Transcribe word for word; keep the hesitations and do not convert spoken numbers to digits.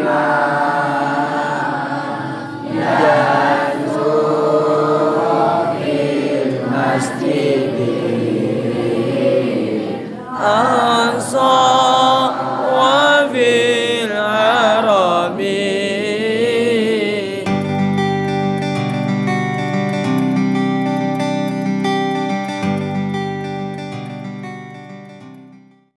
Amen.